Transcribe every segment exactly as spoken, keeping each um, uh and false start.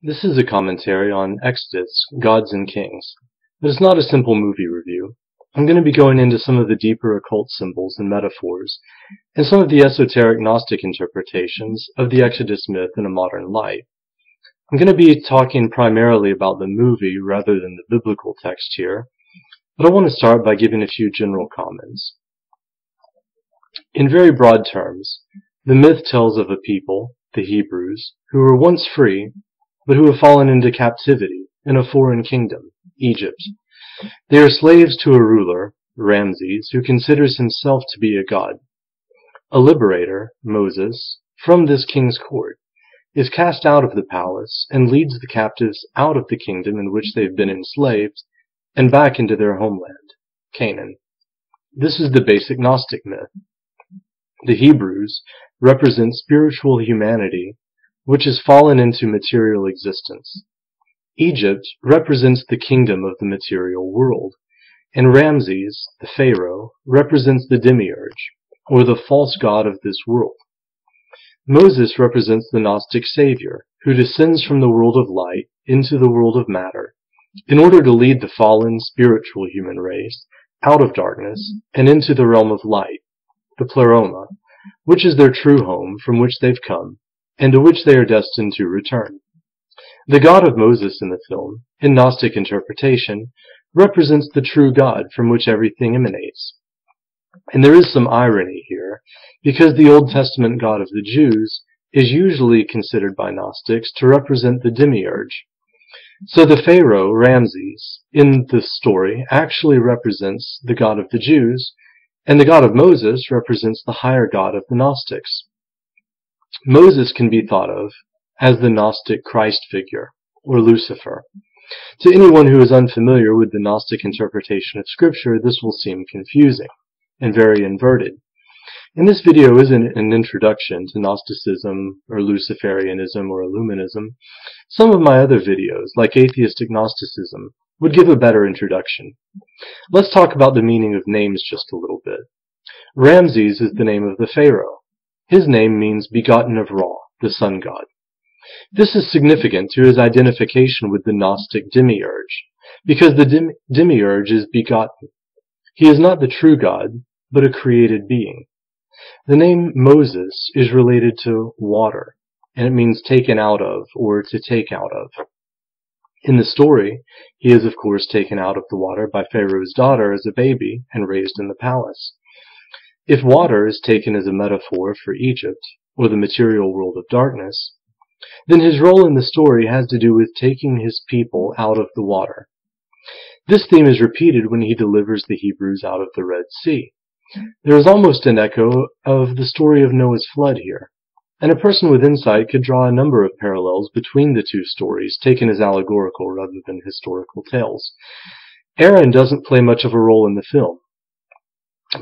This is a commentary on Exodus, Gods and Kings, but it's not a simple movie review. I'm going to be going into some of the deeper occult symbols and metaphors, and some of the esoteric Gnostic interpretations of the Exodus myth in a modern light. I'm going to be talking primarily about the movie rather than the biblical text here, but I want to start by giving a few general comments. In very broad terms, the myth tells of a people, the Hebrews, who were once free, but who have fallen into captivity in a foreign kingdom, Egypt. They are slaves to a ruler, Ramses, who considers himself to be a god. A liberator, Moses, from this king's court, is cast out of the palace and leads the captives out of the kingdom in which they have been enslaved and back into their homeland, Canaan. This is the basic Gnostic myth. The Hebrews represent spiritual humanity which has fallen into material existence. Egypt represents the kingdom of the material world, and Ramses, the pharaoh, represents the Demiurge, or the false god of this world. Moses represents the Gnostic savior, who descends from the world of light into the world of matter, in order to lead the fallen spiritual human race out of darkness and into the realm of light, the Pleroma, which is their true home from which they've come, and to which they are destined to return. The God of Moses in the film, in Gnostic interpretation, represents the true God from which everything emanates. And there is some irony here, because the Old Testament God of the Jews is usually considered by Gnostics to represent the Demiurge. So the Pharaoh, Ramses, in this story, actually represents the God of the Jews, and the God of Moses represents the higher God of the Gnostics. Moses can be thought of as the Gnostic Christ figure, or Lucifer. To anyone who is unfamiliar with the Gnostic interpretation of Scripture, this will seem confusing and very inverted. And this video isn't an introduction to Gnosticism, or Luciferianism, or Illuminism. Some of my other videos, like Atheistic Gnosticism, would give a better introduction. Let's talk about the meaning of names just a little bit. Ramses is the name of the pharaoh. His name means begotten of Ra, the sun god. This is significant to his identification with the Gnostic Demiurge, because the dem Demiurge is begotten. He is not the true God, but a created being. The name Moses is related to water, and it means taken out of, or to take out of. In the story, he is of course taken out of the water by Pharaoh's daughter as a baby and raised in the palace. If water is taken as a metaphor for Egypt, or the material world of darkness, then his role in the story has to do with taking his people out of the water. This theme is repeated when he delivers the Hebrews out of the Red Sea. There is almost an echo of the story of Noah's flood here, and a person with insight could draw a number of parallels between the two stories, taken as allegorical rather than historical tales. Aaron doesn't play much of a role in the film.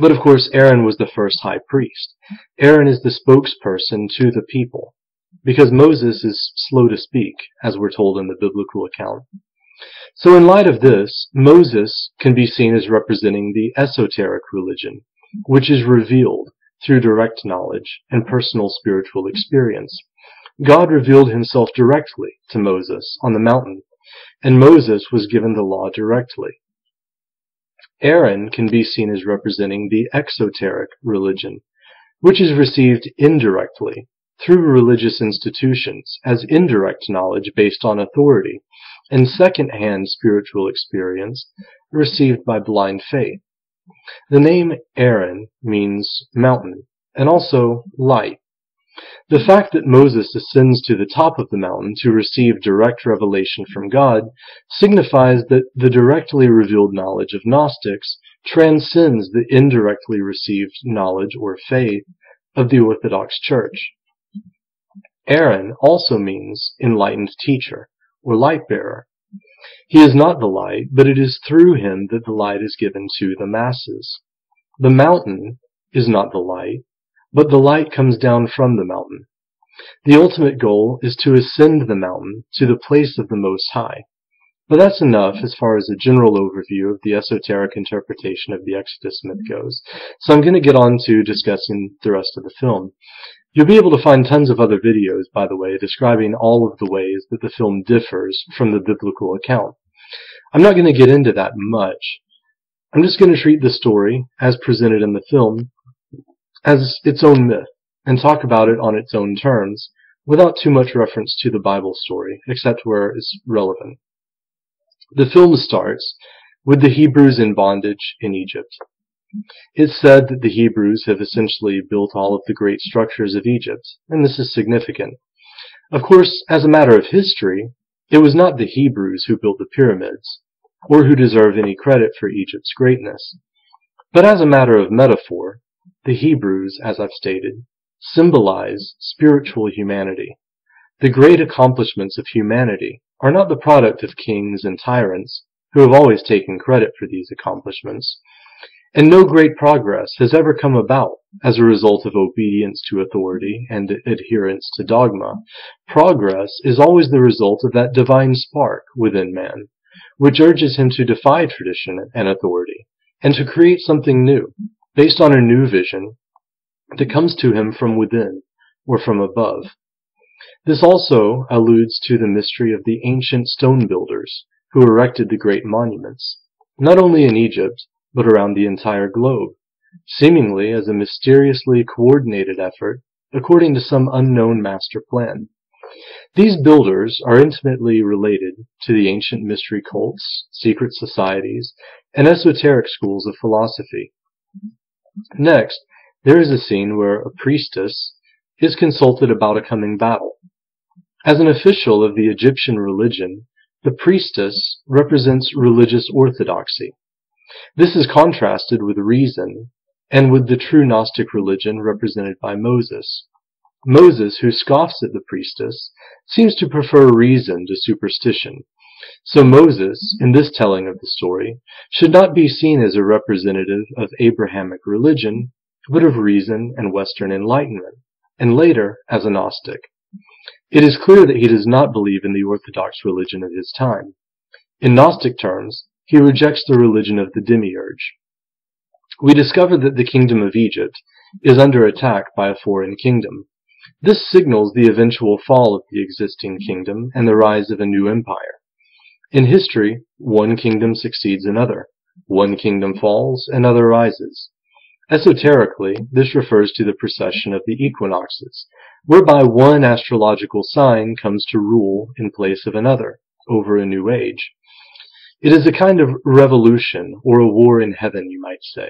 But of course, Aaron was the first high priest. Aaron is the spokesperson to the people, because Moses is slow to speak, as we're told in the biblical account. So in light of this, Moses can be seen as representing the esoteric religion, which is revealed through direct knowledge and personal spiritual experience. God revealed himself directly to Moses on the mountain, and Moses was given the law directly. Aaron can be seen as representing the exoteric religion, which is received indirectly through religious institutions as indirect knowledge based on authority and second-hand spiritual experience received by blind faith. The name Aaron means mountain and also light. The fact that Moses ascends to the top of the mountain to receive direct revelation from God signifies that the directly revealed knowledge of Gnostics transcends the indirectly received knowledge or faith of the Orthodox Church. Aaron also means enlightened teacher, or light-bearer. He is not the light, but it is through him that the light is given to the masses. The mountain is not the light, but the light comes down from the mountain. The ultimate goal is to ascend the mountain to the place of the Most High. But that's enough as far as a general overview of the esoteric interpretation of the Exodus myth goes, so I'm going to get on to discussing the rest of the film. You'll be able to find tons of other videos, by the way, describing all of the ways that the film differs from the biblical account. I'm not going to get into that much. I'm just going to treat the story, as presented in the film, as its own myth, and talk about it on its own terms, without too much reference to the Bible story, except where it's relevant. The film starts with the Hebrews in bondage in Egypt. It's said that the Hebrews have essentially built all of the great structures of Egypt, and this is significant. Of course, as a matter of history, it was not the Hebrews who built the pyramids, or who deserve any credit for Egypt's greatness. But as a matter of metaphor, the Hebrews, as I've stated, symbolize spiritual humanity. The great accomplishments of humanity are not the product of kings and tyrants, who have always taken credit for these accomplishments, and no great progress has ever come about as a result of obedience to authority and adherence to dogma. Progress is always the result of that divine spark within man, which urges him to defy tradition and authority, and to create something new, based on a new vision that comes to him from within, or from above. This also alludes to the mystery of the ancient stone builders who erected the great monuments, not only in Egypt, but around the entire globe, seemingly as a mysteriously coordinated effort according to some unknown master plan. These builders are intimately related to the ancient mystery cults, secret societies, and esoteric schools of philosophy. Next, there is a scene where a priestess is consulted about a coming battle. As an official of the Egyptian religion, the priestess represents religious orthodoxy. This is contrasted with reason and with the true Gnostic religion represented by Moses. Moses, who scoffs at the priestess, seems to prefer reason to superstition. So Moses, in this telling of the story, should not be seen as a representative of Abrahamic religion, but of reason and Western enlightenment, and later as a Gnostic. It is clear that he does not believe in the orthodox religion of his time. In Gnostic terms, he rejects the religion of the Demiurge. We discover that the kingdom of Egypt is under attack by a foreign kingdom. This signals the eventual fall of the existing kingdom and the rise of a new empire. In history, one kingdom succeeds another. One kingdom falls, another rises. Esoterically, this refers to the precession of the equinoxes, whereby one astrological sign comes to rule in place of another, over a new age. It is a kind of revolution, or a war in heaven, you might say.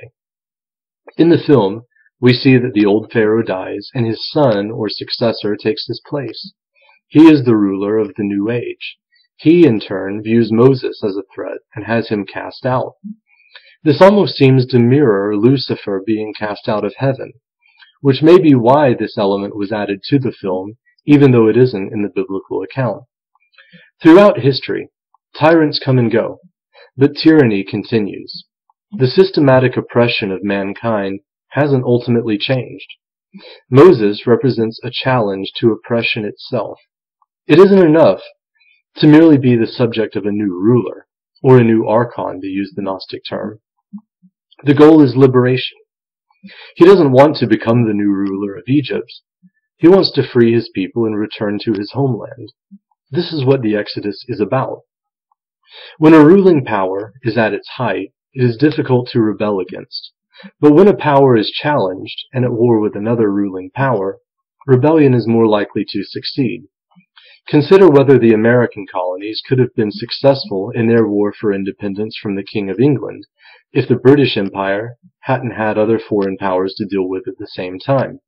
In the film, we see that the old pharaoh dies, and his son, or successor, takes his place. He is the ruler of the new age. He, in turn, views Moses as a threat, and has him cast out. This almost seems to mirror Lucifer being cast out of heaven, which may be why this element was added to the film, even though it isn't in the biblical account. Throughout history, tyrants come and go, but tyranny continues. The systematic oppression of mankind hasn't ultimately changed. Moses represents a challenge to oppression itself. It isn't enough to merely be the subject of a new ruler, or a new archon, to use the Gnostic term. The goal is liberation. He doesn't want to become the new ruler of Egypt. He wants to free his people and return to his homeland. This is what the Exodus is about. When a ruling power is at its height, it is difficult to rebel against. But when a power is challenged and at war with another ruling power, rebellion is more likely to succeed. Consider whether the American colonies could have been successful in their war for independence from the King of England if the British Empire hadn't had other foreign powers to deal with at the same time.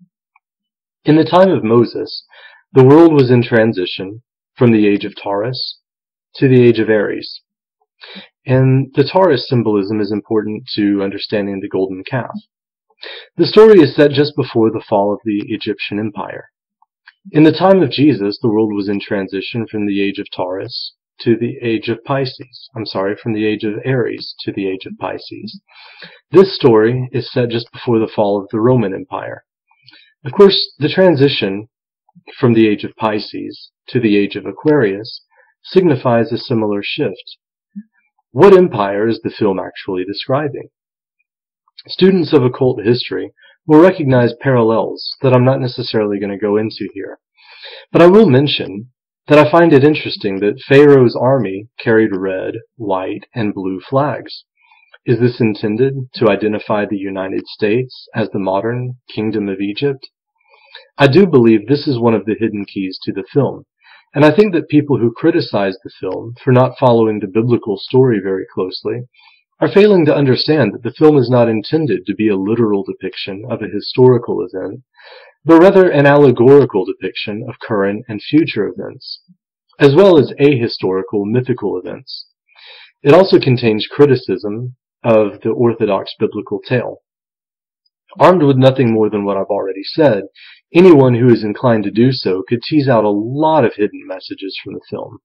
In the time of Moses, the world was in transition from the age of Taurus to the age of Aries. And the Taurus symbolism is important to understanding the golden calf. The story is set just before the fall of the Egyptian Empire. In the time of Jesus, the world was in transition from the age of Taurus to the age of Pisces. I'm sorry, from the age of Aries to the age of Pisces. This story is set just before the fall of the Roman Empire. Of course, the transition from the age of Pisces to the age of Aquarius signifies a similar shift. What empire is the film actually describing? Students of occult history will recognize parallels that I'm not necessarily going to go into here. But I will mention that I find it interesting that Pharaoh's army carried red, white, and blue flags. Is this intended to identify the United States as the modern Kingdom of Egypt? I do believe this is one of the hidden keys to the film, and I think that people who criticize the film for not following the biblical story very closely are failing to understand that the film is not intended to be a literal depiction of a historical event, but rather an allegorical depiction of current and future events, as well as ahistorical mythical events. It also contains criticism of the orthodox biblical tale. Armed with nothing more than what I've already said, anyone who is inclined to do so could tease out a lot of hidden messages from the film.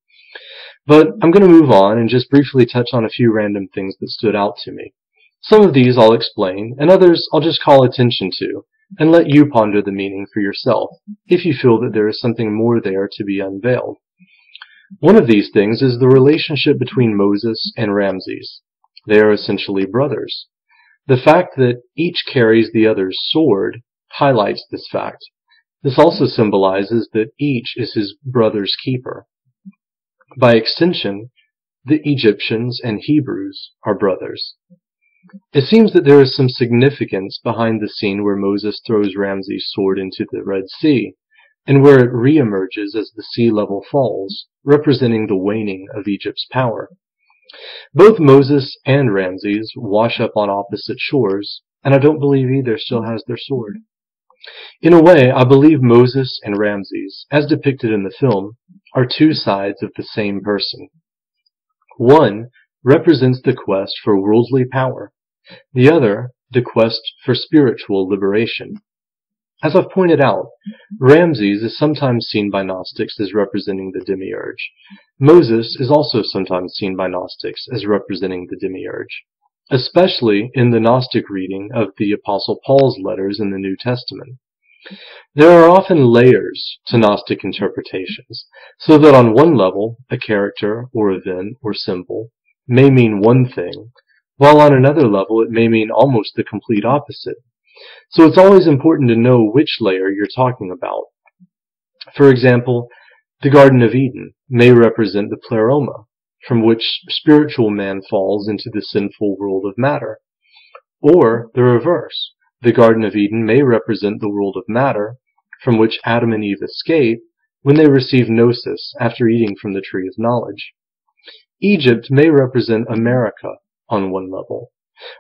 But I'm going to move on and just briefly touch on a few random things that stood out to me. Some of these I'll explain, and others I'll just call attention to, and let you ponder the meaning for yourself, if you feel that there is something more there to be unveiled. One of these things is the relationship between Moses and Ramses. They are essentially brothers. The fact that each carries the other's sword highlights this fact. This also symbolizes that each is his brother's keeper. By extension, the Egyptians and Hebrews are brothers. It seems that there is some significance behind the scene where Moses throws Ramses' sword into the Red Sea, and where it reemerges as the sea level falls, representing the waning of Egypt's power. Both Moses and Ramses wash up on opposite shores, and I don't believe either still has their sword. In a way, I believe Moses and Ramses, as depicted in the film, are two sides of the same person. One represents the quest for worldly power, the other the quest for spiritual liberation. As I've pointed out, Ramses is sometimes seen by Gnostics as representing the Demiurge. Moses is also sometimes seen by Gnostics as representing the Demiurge, especially in the Gnostic reading of the Apostle Paul's letters in the New Testament. There are often layers to Gnostic interpretations, so that on one level, a character or event or symbol may mean one thing, while on another level it may mean almost the complete opposite. So it's always important to know which layer you're talking about. For example, the Garden of Eden may represent the Pleroma, from which spiritual man falls into the sinful world of matter. Or the reverse, the Garden of Eden may represent the world of matter, from which Adam and Eve escape when they receive gnosis after eating from the Tree of Knowledge. Egypt may represent America on one level,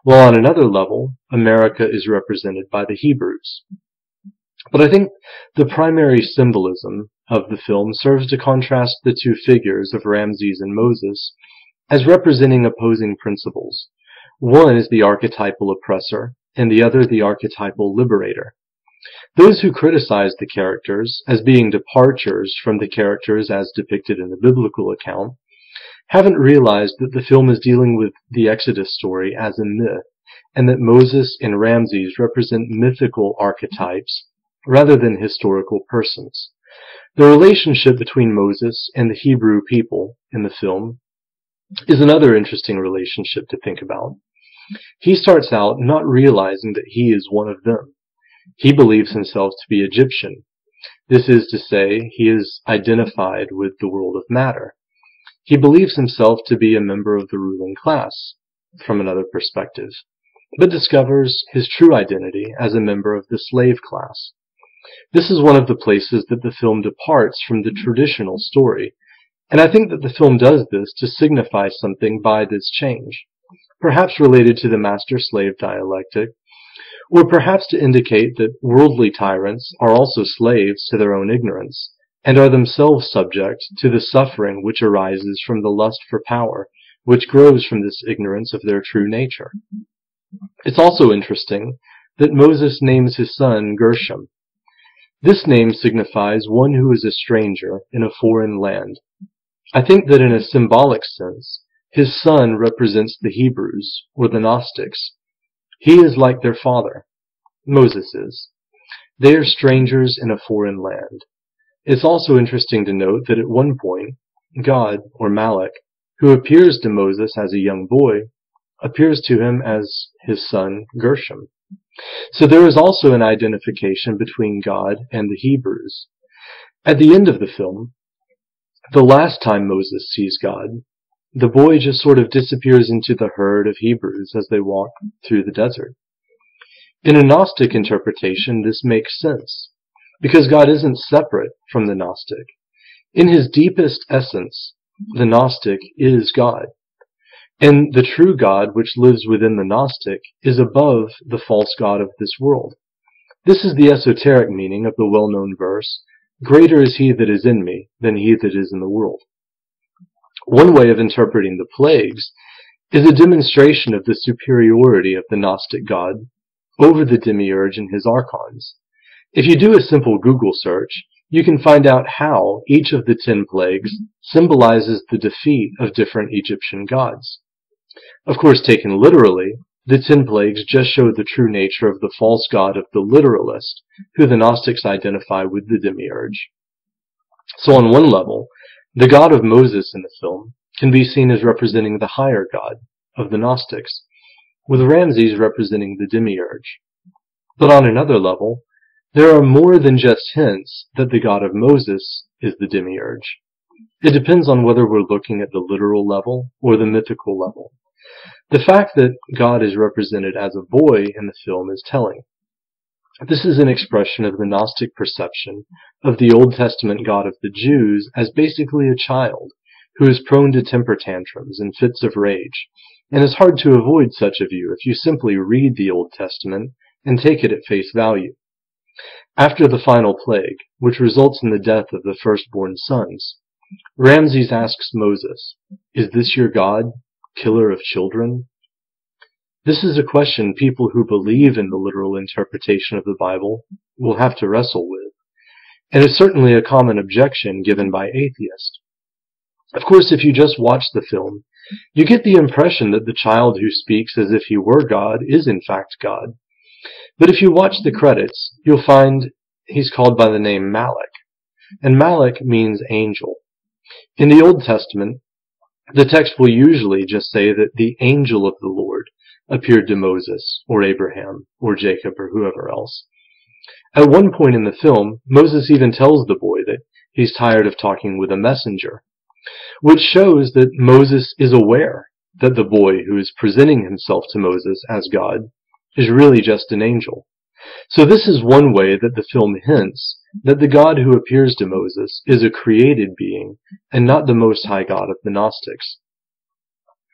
while on another level, America is represented by the Hebrews. But I think the primary symbolism of the film serves to contrast the two figures of Ramses and Moses as representing opposing principles. One is the archetypal oppressor, and the other the archetypal liberator. Those who criticize the characters as being departures from the characters as depicted in the biblical account haven't realized that the film is dealing with the Exodus story as a myth, and that Moses and Ramses represent mythical archetypes rather than historical persons. The relationship between Moses and the Hebrew people in the film is another interesting relationship to think about. He starts out not realizing that he is one of them. He believes himself to be Egyptian. This is to say, he is identified with the world of matter. He believes himself to be a member of the ruling class, from another perspective, but discovers his true identity as a member of the slave class. This is one of the places that the film departs from the traditional story, and I think that the film does this to signify something by this change, perhaps related to the master-slave dialectic, or perhaps to indicate that worldly tyrants are also slaves to their own ignorance, and are themselves subject to the suffering which arises from the lust for power, which grows from this ignorance of their true nature. It's also interesting that Moses names his son Gershom. This name signifies one who is a stranger in a foreign land. I think that in a symbolic sense, his son represents the Hebrews, or the Gnostics. He is like their father, Moses is. They are strangers in a foreign land. It's also interesting to note that at one point, God, or Malak, who appears to Moses as a young boy, appears to him as his son Gershom. So there is also an identification between God and the Hebrews. At the end of the film, the last time Moses sees God, the boy just sort of disappears into the herd of Hebrews as they walk through the desert. In a Gnostic interpretation, this makes sense, because God isn't separate from the Gnostic. In his deepest essence, the Gnostic is God, and the true God which lives within the Gnostic is above the false god of this world. This is the esoteric meaning of the well-known verse, "Greater is he that is in me than he that is in the world." One way of interpreting the plagues is a demonstration of the superiority of the Gnostic god over the Demiurge and his archons. If you do a simple Google search, you can find out how each of the ten plagues symbolizes the defeat of different Egyptian gods. Of course, taken literally, the ten plagues just show the true nature of the false god of the literalist, who the Gnostics identify with the Demiurge. So on one level, the god of Moses in the film can be seen as representing the higher god of the Gnostics, with Ramses representing the Demiurge. But on another level, there are more than just hints that the God of Moses is the Demiurge. It depends on whether we're looking at the literal level or the mythical level. The fact that God is represented as a boy in the film is telling. This is an expression of the Gnostic perception of the Old Testament God of the Jews as basically a child who is prone to temper tantrums and fits of rage, and it's hard to avoid such a view if you simply read the Old Testament and take it at face value. After the final plague, which results in the death of the firstborn sons, Ramses asks Moses, "Is this your God, killer of children?" This is a question people who believe in the literal interpretation of the Bible will have to wrestle with, and it's certainly a common objection given by atheists. Of course, if you just watch the film, you get the impression that the child who speaks as if he were God is in fact God. But if you watch the credits, you'll find he's called by the name Malak, and Malak means angel. In the Old Testament, the text will usually just say that the angel of the Lord appeared to Moses, or Abraham, or Jacob, or whoever else. At one point in the film, Moses even tells the boy that he's tired of talking with a messenger, which shows that Moses is aware that the boy who is presenting himself to Moses as God is really just an angel. So this is one way that the film hints that the God who appears to Moses is a created being and not the Most High God of the Gnostics.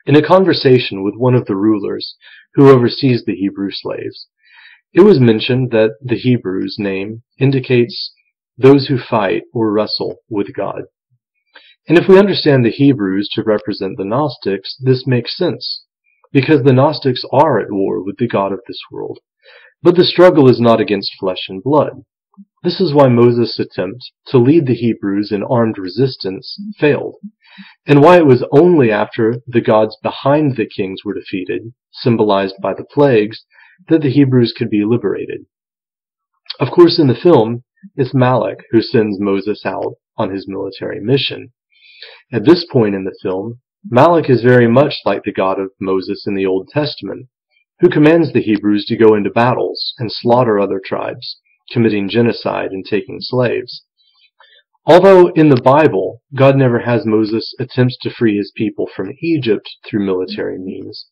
In a conversation with one of the rulers who oversees the Hebrew slaves, it was mentioned that the Hebrew's name indicates those who fight or wrestle with God. And if we understand the Hebrews to represent the Gnostics, this makes sense, because the Gnostics are at war with the God of this world. But the struggle is not against flesh and blood. This is why Moses' attempt to lead the Hebrews in armed resistance failed, and why it was only after the gods behind the kings were defeated, symbolized by the plagues, that the Hebrews could be liberated. Of course, in the film, it's Malak who sends Moses out on his military mission. At this point in the film, Malak is very much like the God of Moses in the Old Testament, who commands the Hebrews to go into battles and slaughter other tribes, committing genocide and taking slaves. Although in the Bible, God never has Moses attempt to free his people from Egypt through military means,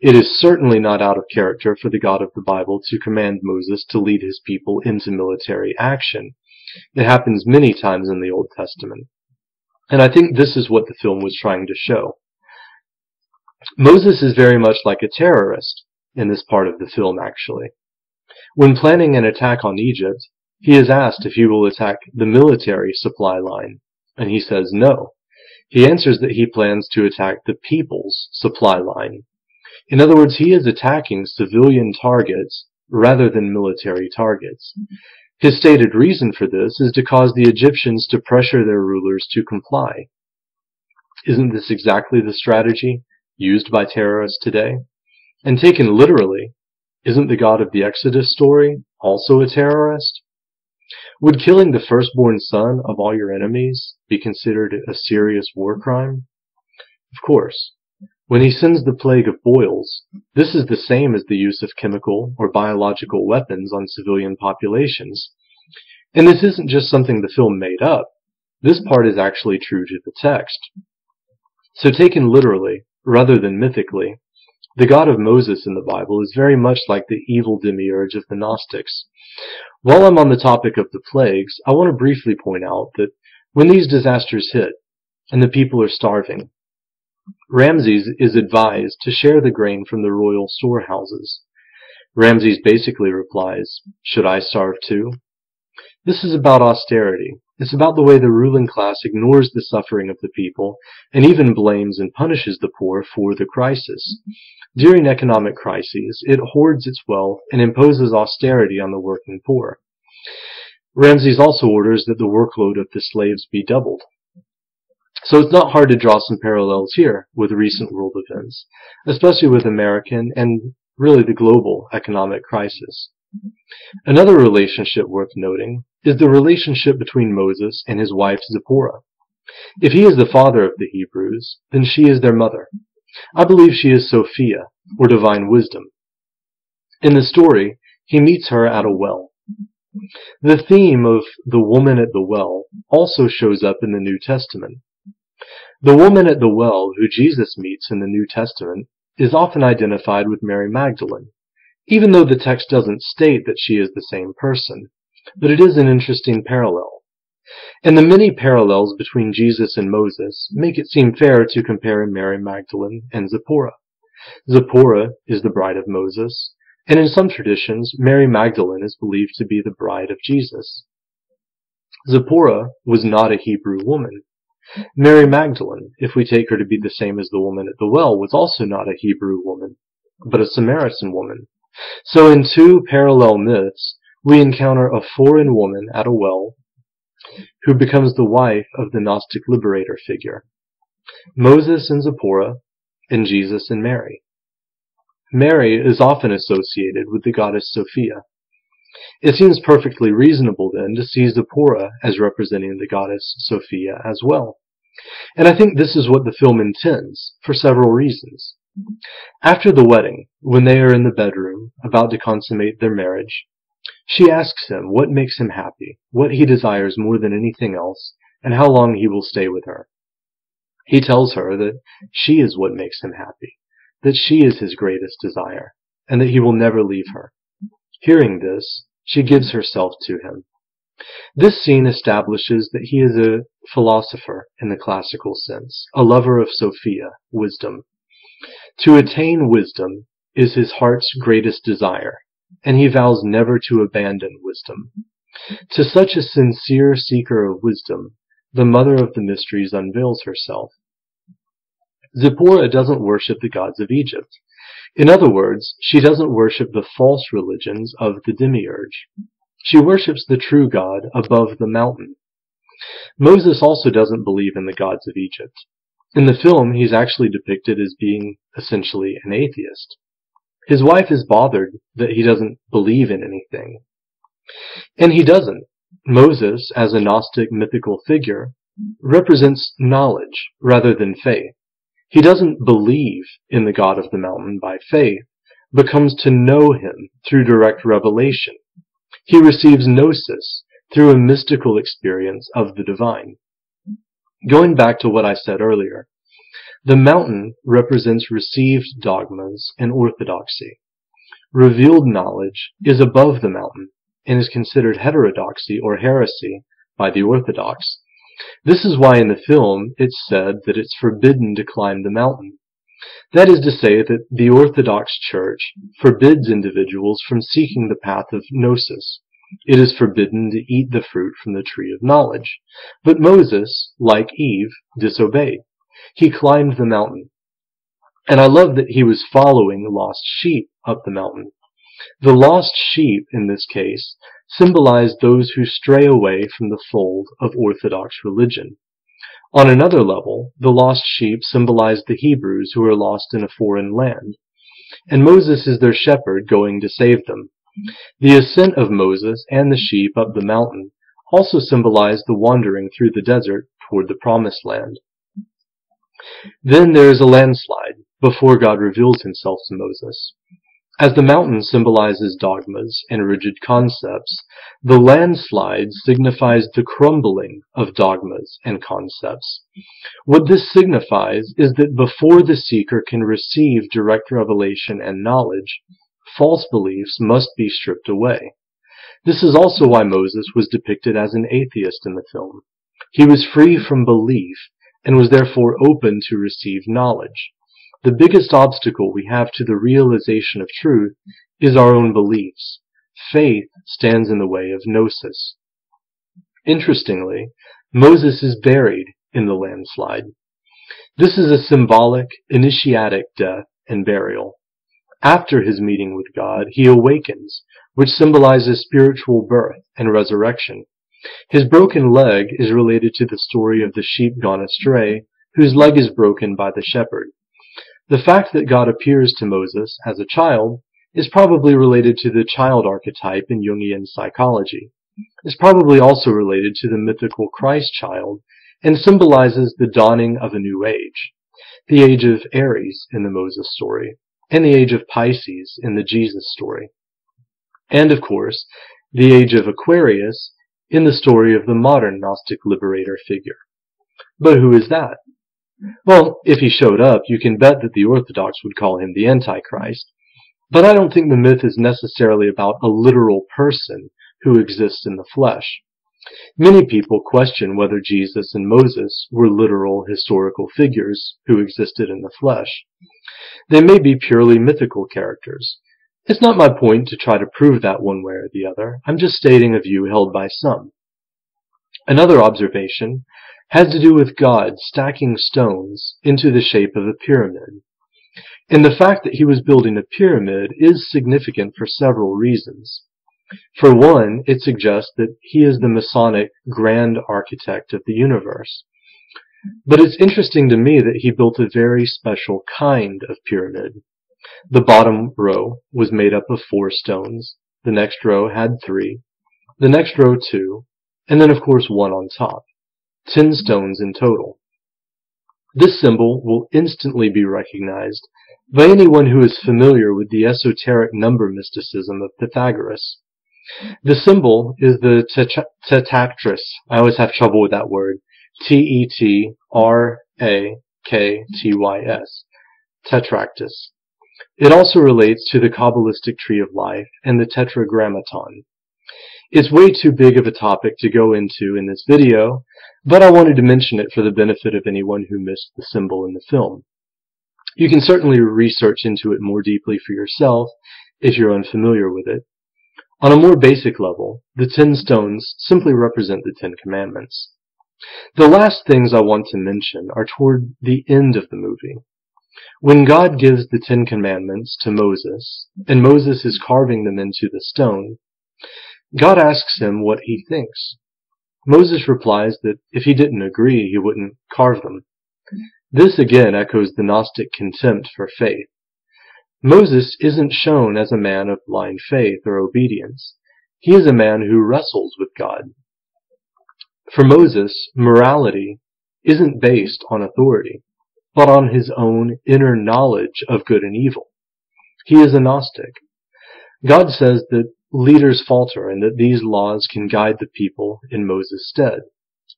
it is certainly not out of character for the God of the Bible to command Moses to lead his people into military action. It happens many times in the Old Testament. And I think this is what the film was trying to show. Moses is very much like a terrorist in this part of the film, actually. When planning an attack on Egypt, he is asked if he will attack the military supply line, and he says no. He answers that he plans to attack the people's supply line. In other words, he is attacking civilian targets rather than military targets. His stated reason for this is to cause the Egyptians to pressure their rulers to comply. Isn't this exactly the strategy used by terrorists today? And taken literally, isn't the God of the Exodus story also a terrorist? Would killing the firstborn son of all your enemies be considered a serious war crime? Of course. When he sends the plague of boils, this is the same as the use of chemical or biological weapons on civilian populations. And this isn't just something the film made up. This part is actually true to the text. So taken literally, rather than mythically, the God of Moses in the Bible is very much like the evil demiurge of the Gnostics. While I'm on the topic of the plagues, I want to briefly point out that when these disasters hit and the people are starving, Ramses is advised to share the grain from the royal storehouses. Ramses basically replies, "Should I starve too?" This is about austerity. It's about the way the ruling class ignores the suffering of the people and even blames and punishes the poor for the crisis. During economic crises, it hoards its wealth and imposes austerity on the working poor. Ramses also orders that the workload of the slaves be doubled. So it's not hard to draw some parallels here with recent world events, especially with American and really the global economic crisis. Another relationship worth noting is the relationship between Moses and his wife Zipporah. If he is the father of the Hebrews, then she is their mother. I believe she is Sophia, or divine wisdom. In the story, he meets her at a well. The theme of the woman at the well also shows up in the New Testament. The woman at the well who Jesus meets in the New Testament is often identified with Mary Magdalene, even though the text doesn't state that she is the same person, but it is an interesting parallel. And the many parallels between Jesus and Moses make it seem fair to compare Mary Magdalene and Zipporah. Zipporah is the bride of Moses, and in some traditions, Mary Magdalene is believed to be the bride of Jesus. Zipporah was not a Hebrew woman. Mary Magdalene, if we take her to be the same as the woman at the well, was also not a Hebrew woman, but a Samaritan woman. So in two parallel myths, we encounter a foreign woman at a well who becomes the wife of the Gnostic liberator figure. Moses and Zipporah, and Jesus and Mary. Mary is often associated with the goddess Sophia. It seems perfectly reasonable then to see Zipporah as representing the goddess Sophia as well. And I think this is what the film intends, for several reasons. After the wedding, when they are in the bedroom, about to consummate their marriage, she asks him what makes him happy, what he desires more than anything else, and how long he will stay with her. He tells her that she is what makes him happy, that she is his greatest desire, and that he will never leave her. Hearing this, she gives herself to him. This scene establishes that he is a philosopher in the classical sense, a lover of Sophia, wisdom. To attain wisdom is his heart's greatest desire, and he vows never to abandon wisdom. To such a sincere seeker of wisdom, the mother of the mysteries unveils herself. Zipporah doesn't worship the gods of Egypt. In other words, she doesn't worship the false religions of the demiurge. She worships the true God above the mountain. Moses also doesn't believe in the gods of Egypt. In the film, he's actually depicted as being essentially an atheist. His wife is bothered that he doesn't believe in anything. And he doesn't. Moses, as a Gnostic mythical figure, represents knowledge rather than faith. He doesn't believe in the God of the mountain by faith, but comes to know him through direct revelation. He receives gnosis through a mystical experience of the divine. Going back to what I said earlier, the mountain represents received dogmas and orthodoxy. Revealed knowledge is above the mountain and is considered heterodoxy or heresy by the orthodox. This is why in the film it's said that it's forbidden to climb the mountain. That is to say that the Orthodox Church forbids individuals from seeking the path of gnosis. It is forbidden to eat the fruit from the tree of knowledge. But Moses, like Eve, disobeyed. He climbed the mountain. And I love that he was following lost sheep up the mountain. The lost sheep, in this case, symbolize those who stray away from the fold of Orthodox religion. On another level, the lost sheep symbolize the Hebrews who are lost in a foreign land. And Moses is their shepherd going to save them. The ascent of Moses and the sheep up the mountain also symbolize the wandering through the desert toward the promised land. Then there is a landslide, before God reveals himself to Moses. As the mountain symbolizes dogmas and rigid concepts, the landslide signifies the crumbling of dogmas and concepts. What this signifies is that before the seeker can receive direct revelation and knowledge, false beliefs must be stripped away. This is also why Moses was depicted as an atheist in the film. He was free from belief and was therefore open to receive knowledge. The biggest obstacle we have to the realization of truth is our own beliefs. Faith stands in the way of gnosis. Interestingly, Moses is buried in the landslide. This is a symbolic, initiatic death and burial. After his meeting with God, he awakens, which symbolizes spiritual birth and resurrection. His broken leg is related to the story of the sheep gone astray, whose leg is broken by the shepherd. The fact that God appears to Moses as a child is probably related to the child archetype in Jungian psychology. It's probably also related to the mythical Christ child and symbolizes the dawning of a new age, the age of Aries in the Moses story, and the age of Pisces in the Jesus story. And of course, the age of Aquarius in the story of the modern Gnostic liberator figure. But who is that? Well, if he showed up, you can bet that the Orthodox would call him the Antichrist. But I don't think the myth is necessarily about a literal person who exists in the flesh. Many people question whether Jesus and Moses were literal historical figures who existed in the flesh. They may be purely mythical characters. It's not my point to try to prove that one way or the other. I'm just stating a view held by some. Another observation had to do with God stacking stones into the shape of a pyramid. And the fact that he was building a pyramid is significant for several reasons. For one, it suggests that he is the Masonic grand architect of the universe. But it's interesting to me that he built a very special kind of pyramid. The bottom row was made up of four stones, the next row had three, the next row two, and then of course one on top. Ten stones in total. This symbol will instantly be recognized by anyone who is familiar with the esoteric number mysticism of Pythagoras. The symbol is the tetraktys. I always have trouble with that word. T E T R A K T Y S. Tetraktys. It also relates to the Kabbalistic Tree of Life and the Tetragrammaton. It's way too big of a topic to go into in this video, but I wanted to mention it for the benefit of anyone who missed the symbol in the film. You can certainly research into it more deeply for yourself if you're unfamiliar with it. On a more basic level, the ten stones simply represent the Ten Commandments. The last things I want to mention are toward the end of the movie. When God gives the Ten Commandments to Moses, and Moses is carving them into the stone, God asks him what he thinks. Moses replies that if he didn't agree, he wouldn't carve them. This again echoes the Gnostic contempt for faith. Moses isn't shown as a man of blind faith or obedience. He is a man who wrestles with God. For Moses, morality isn't based on authority, but on his own inner knowledge of good and evil. He is a Gnostic. God says that leaders falter and that these laws can guide the people in Moses' stead.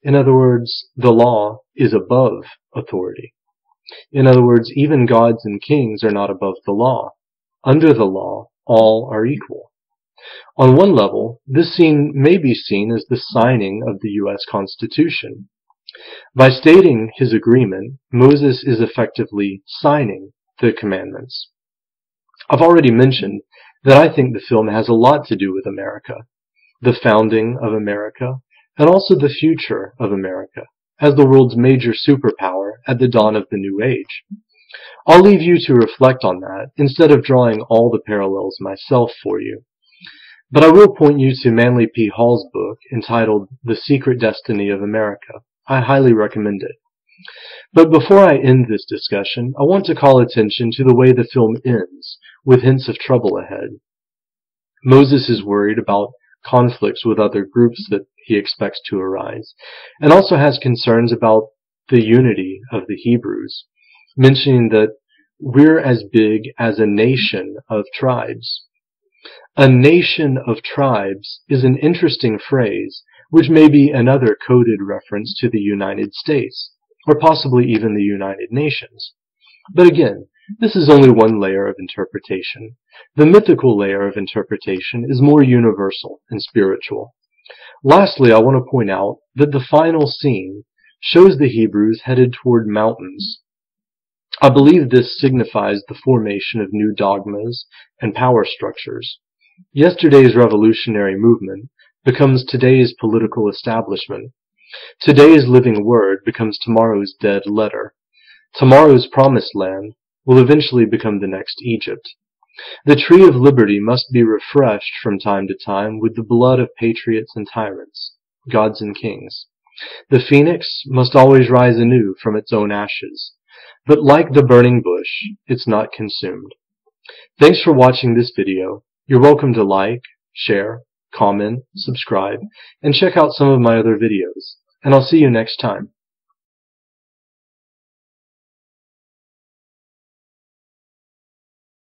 In other words, the law is above authority. In other words, even gods and kings are not above the law. Under the law, all are equal. On one level, this scene may be seen as the signing of the U S Constitution. By stating his agreement, Moses is effectively signing the commandments. I've already mentioned that I think the film has a lot to do with America, the founding of America, and also the future of America, as the world's major superpower at the dawn of the New Age. I'll leave you to reflect on that instead of drawing all the parallels myself for you. But I will point you to Manly P. Hall's book entitled The Secret Destiny of America. I highly recommend it. But before I end this discussion, I want to call attention to the way the film ends, with hints of trouble ahead. Moses is worried about conflicts with other groups that he expects to arise, and also has concerns about the unity of the Hebrews, mentioning that we're as big as a nation of tribes. A nation of tribes is an interesting phrase, which may be another coded reference to the United States, or possibly even the United Nations. But again, this is only one layer of interpretation. The mythical layer of interpretation is more universal and spiritual. Lastly, I want to point out that the final scene shows the Hebrews headed toward mountains. I believe this signifies the formation of new dogmas and power structures. Yesterday's revolutionary movement becomes today's political establishment. Today's living word becomes tomorrow's dead letter. Tomorrow's promised land will eventually become the next Egypt. The tree of liberty must be refreshed from time to time with the blood of patriots and tyrants, gods and kings. The phoenix must always rise anew from its own ashes. But like the burning bush, it's not consumed. Thanks for watching this video. You're welcome to like, share, comment, subscribe, and check out some of my other videos. And I'll see you next time.